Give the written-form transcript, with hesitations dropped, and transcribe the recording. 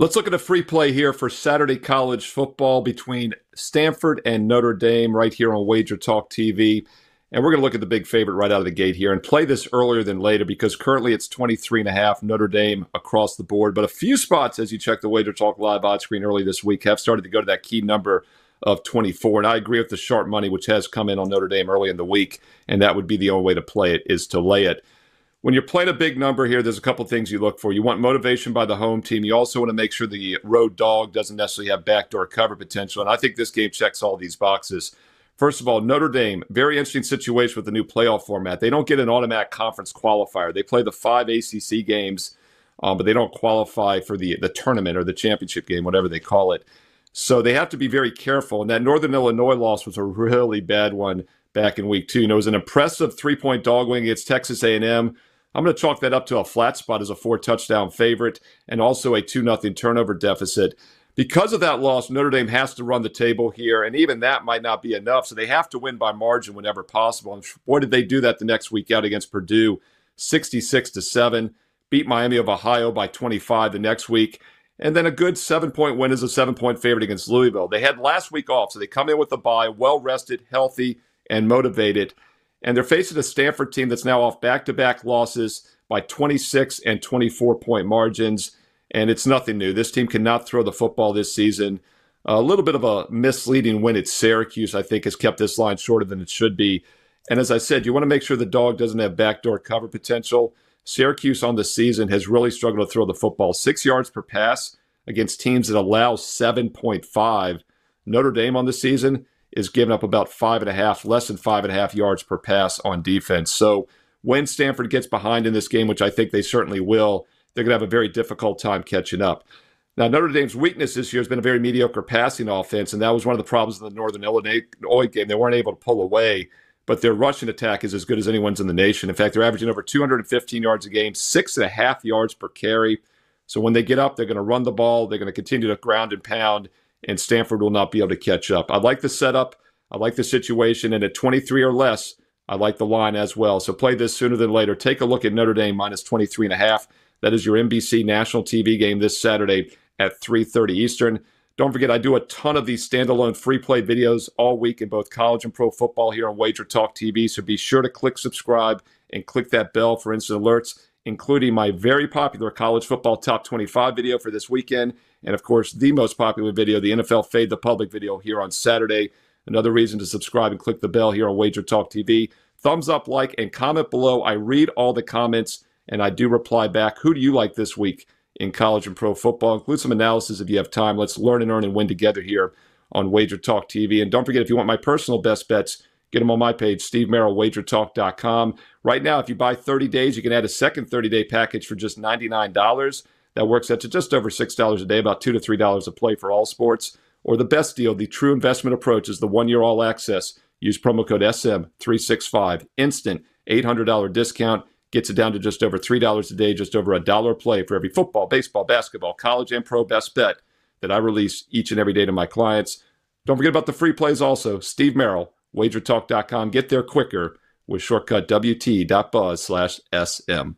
Let's look at a free play here for Saturday college football between Stanford and Notre Dame right here on Wager Talk TV. And we're going to look at the big favorite right out of the gate here and play this earlier than later because currently it's 23.5 Notre Dame across the board. But a few spots as you check the Wager Talk live odds screen early this week have started to go to that key number of 24. And I agree with the sharp money, which has come in on Notre Dame early in the week. And that would be the only way to play it is to lay it. When you're playing a big number here, there's a couple things you look for. You want motivation by the home team. You also want to make sure the road dog doesn't necessarily have backdoor cover potential. And I think this game checks all these boxes. First of all, Notre Dame, very interesting situation with the new playoff format. They don't get an automatic conference qualifier. They play the 5 ACC games, but they don't qualify for the tournament or the championship game, whatever they call it. So they have to be very careful. And that Northern Illinois loss was a really bad one back in week 2. You know, it was an impressive 3-point dog win against Texas A&M. I'm going to chalk that up to a flat spot as a 4-touchdown favorite and also a 2-0 turnover deficit. Because of that loss, Notre Dame has to run the table here, and even that might not be enough, so they have to win by margin whenever possible. And boy, did they do that the next week out against Purdue, 66-7, beat Miami of Ohio by 25 the next week, and then a good 7-point win as a 7-point favorite against Louisville. They had last week off, so they come in with a bye, well-rested, healthy, and motivated. And they're facing a Stanford team that's now off back-to-back losses by 26 and 24-point margins. And it's nothing new. This team cannot throw the football this season. A little bit of a misleading win at Syracuse, I think, has kept this line shorter than it should be. And as I said, you want to make sure the dog doesn't have backdoor cover potential. Syracuse on the season has really struggled to throw the football. 6 yards per pass against teams that allow 7.5. Notre Dame on the season is giving up about 5.5, less than 5.5 yards per pass on defense. So when Stanford gets behind in this game, which I think they certainly will, they're going to have a very difficult time catching up. Now, Notre Dame's weakness this year has been a very mediocre passing offense, and that was one of the problems in the Northern Illinois game. They weren't able to pull away, but their rushing attack is as good as anyone's in the nation. In fact, they're averaging over 215 yards a game, 6.5 yards per carry. So when they get up, they're going to run the ball. They're going to continue to ground and pound, and Stanford will not be able to catch up. I like the setup. I like the situation. And at 23 or less, I like the line as well. So play this sooner than later. Take a look at Notre Dame minus 23.5. That is your NBC national TV game this Saturday at 3:30 Eastern. Don't forget, I do a ton of these standalone free play videos all week in both college and pro football here on Wager Talk TV. So be sure to click subscribe and click that bell for instant alerts, including my very popular college football top 25 video for this weekend. And, of course, the most popular video, the NFL Fade the Public video here on Saturday. Another reason to subscribe and click the bell here on Wager Talk TV. Thumbs up, like, and comment below. I read all the comments, and I do reply back. Who do you like this week in college and pro football? Include some analysis if you have time. Let's learn and earn and win together here on Wager Talk TV. And don't forget, if you want my personal best bets, get them on my page, Steve Merrill, WagerTalk.com. Right now, if you buy 30 days, you can add a second 30-day package for just $99. That works out to just over $6 a day, about $2 to $3 a play for all sports. Or the best deal, the true investment approach, is the 1-year all-access. Use promo code SM365. Instant $800 discount. Gets it down to just over $3 a day, just over $1 a play for every football, baseball, basketball, college, and pro best bet that I release each and every day to my clients. Don't forget about the free plays also. Steve Merrill, WagerTalk.com. Get there quicker with shortcut WT.buzz/SM.